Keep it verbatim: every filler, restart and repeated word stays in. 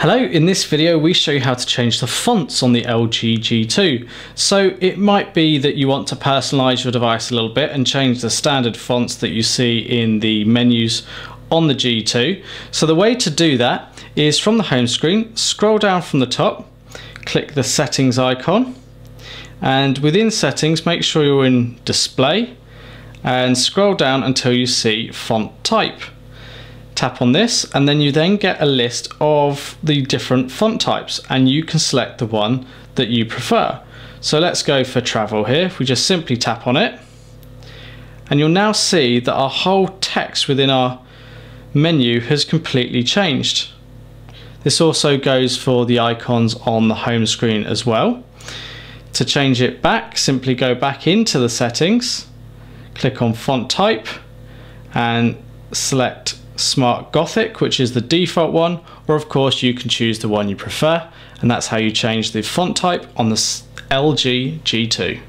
Hello, in this video we show you how to change the fonts on the L G G two. So it might be that you want to personalize your device a little bit and change the standard fonts that you see in the menus on the G two. So the way to do that is from the home screen, scroll down from the top, click the settings icon, and within settings make sure you're in display and scroll down until you see font type. Tap on this and then you then get a list of the different font types and you can select the one that you prefer. So let's go for travel here. If we just simply tap on it, and you'll now see that our whole text within our menu has completely changed. This also goes for the icons on the home screen as well. To change it back, simply go back into the settings, click on font type and select Smart Gothic, which is the default one, or of course you can choose the one you prefer, and that's how you change the font type on the L G G two.